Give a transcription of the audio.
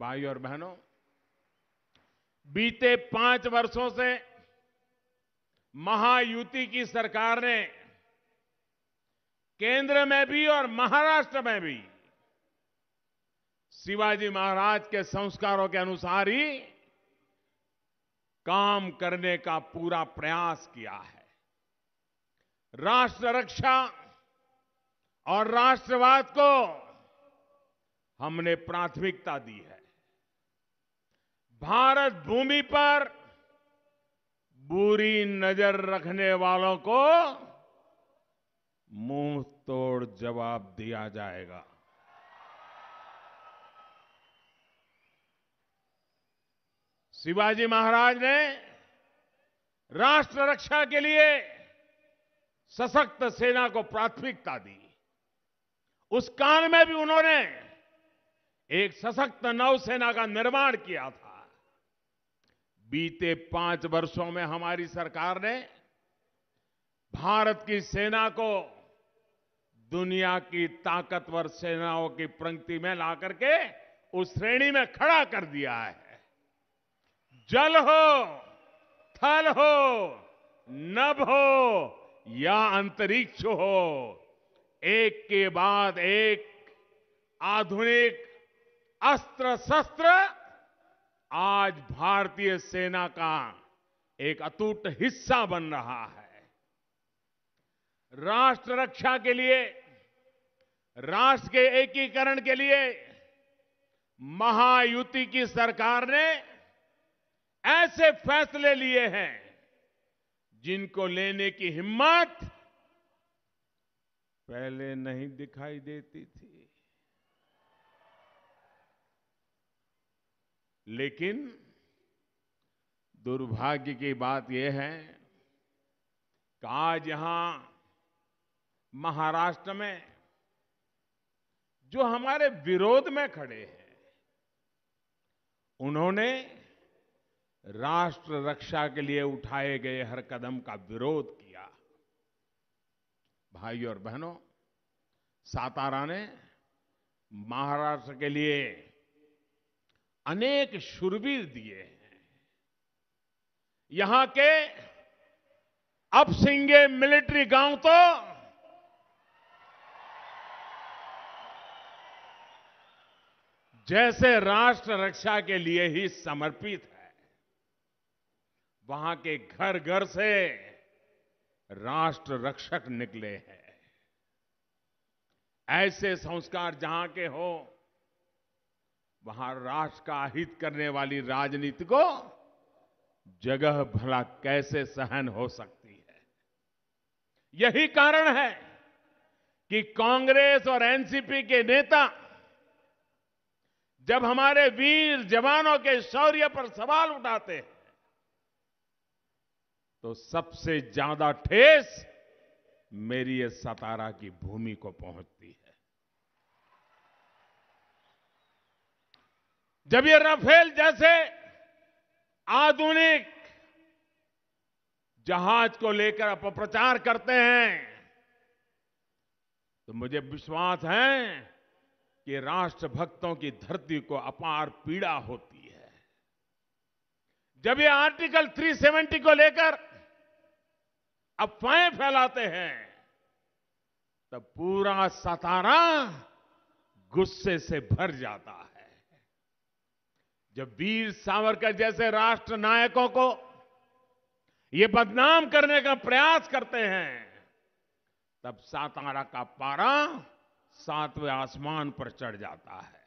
भाई और बहनों, बीते 5 वर्षों से महायुति की सरकार ने केंद्र में भी और महाराष्ट्र में भी शिवाजी महाराज के संस्कारों के अनुसार ही काम करने का पूरा प्रयास किया है। राष्ट्र रक्षा और राष्ट्रवाद को हमने प्राथमिकता दी है। भारत भूमि पर बुरी नजर रखने वालों को मुंह तोड़ जवाब दिया जाएगा। शिवाजी महाराज ने राष्ट्र रक्षा के लिए सशक्त सेना को प्राथमिकता दी। उस काल में भी उन्होंने एक सशक्त नौसेना का निर्माण किया था। बीते 5 वर्षों में हमारी सरकार ने भारत की सेना को दुनिया की ताकतवर सेनाओं की पंक्ति में ला करके उस श्रेणी में खड़ा कर दिया है। जल हो, थल हो, नभ हो या अंतरिक्ष हो, एक के बाद एक आधुनिक अस्त्र शस्त्र आज भारतीय सेना का एक अटूट हिस्सा बन रहा है। राष्ट्र रक्षा के लिए, राष्ट्र के एकीकरण के लिए महायुति की सरकार ने ऐसे फैसले लिए हैं जिनको लेने की हिम्मत पहले नहीं दिखाई देती थी। लेकिन दुर्भाग्य की बात यह है कि आज यहां महाराष्ट्र में जो हमारे विरोध में खड़े हैं, उन्होंने राष्ट्र रक्षा के लिए उठाए गए हर कदम का विरोध किया। भाई और बहनों, सातारा ने महाराष्ट्र के लिए अनेक शूरवीर दिए हैं। यहां के अपसिंगे मिलिट्री गांव तो जैसे राष्ट्र रक्षा के लिए ही समर्पित है। वहां के घर घर से राष्ट्र रक्षक निकले हैं। ऐसे संस्कार जहां के हो, वहां राष्ट्र का हित करने वाली राजनीति को जगह भला कैसे सहन हो सकती है। यही कारण है कि कांग्रेस और एनसीपी के नेता जब हमारे वीर जवानों के शौर्य पर सवाल उठाते हैं, तो सबसे ज्यादा ठेस मेरी ये सातारा की भूमि को पहुंचती है। जब ये राफेल जैसे आधुनिक जहाज को लेकर अपप्रचार करते हैं, तो मुझे विश्वास है कि राष्ट्रभक्तों की धरती को अपार पीड़ा होती है। जब ये आर्टिकल 370 को लेकर अफवाहें फैलाते हैं, तब पूरा सातारा गुस्से से भर जाता है। जब वीर सावरकर जैसे राष्ट्र नायकों को ये बदनाम करने का प्रयास करते हैं, तब सातारा का पारा 7वें आसमान पर चढ़ जाता है।